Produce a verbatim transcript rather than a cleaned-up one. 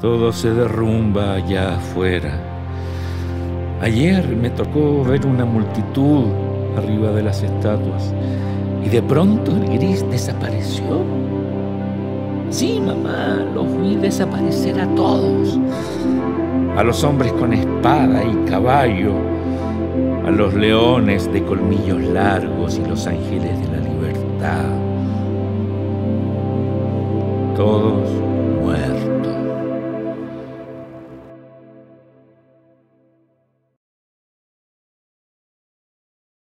Todo se derrumba allá afuera. Ayer me tocó ver una multitud arriba de las estatuas y de pronto el gris desapareció. Sí, mamá, los vi desaparecer a todos. A los hombres con espada y caballo, a los leones de colmillos largos y los ángeles de la libertad. Todos